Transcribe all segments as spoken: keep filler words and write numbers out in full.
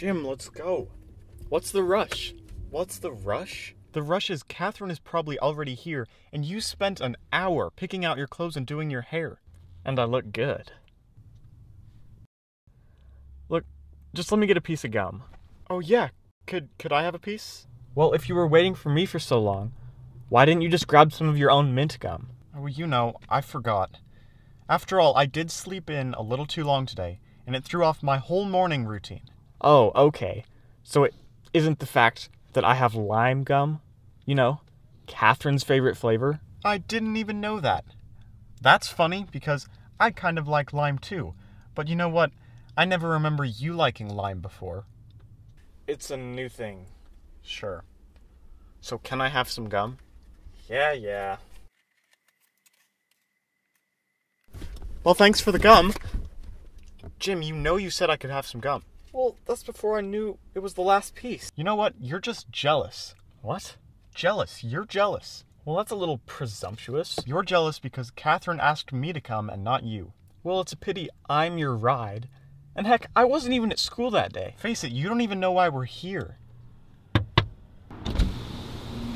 Jim, let's go. What's the rush? What's the rush? The rush is Catherine is probably already here, and you spent an hour picking out your clothes and doing your hair. And I look good. Look, just let me get a piece of gum. Oh yeah, could, could I have a piece? Well, if you were waiting for me for so long, why didn't you just grab some of your own mint gum? Oh, you know, I forgot. After all, I did sleep in a little too long today, and it threw off my whole morning routine. Oh, okay. So it isn't the fact that I have lime gum? You know, Catherine's favorite flavor? I didn't even know that. That's funny, because I kind of like lime too. But you know what? I never remember you liking lime before. It's a new thing. Sure. So can I have some gum? Yeah, yeah. Well, thanks for the gum. Jim, you know you said I could have some gum. Well, that's before I knew it was the last piece. You know what? You're just jealous. What? Jealous. You're jealous. Well, that's a little presumptuous. You're jealous because Catherine asked me to come and not you. Well, it's a pity I'm your ride. And heck, I wasn't even at school that day. Face it, you don't even know why we're here.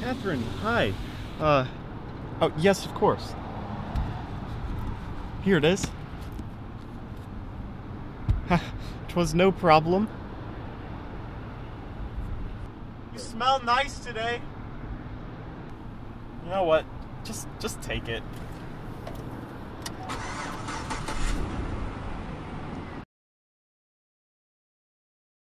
Catherine, hi. Uh, oh, yes, of course. Here it is. Ha, 'twas no problem. You smell nice today. You know what? Just, just take it.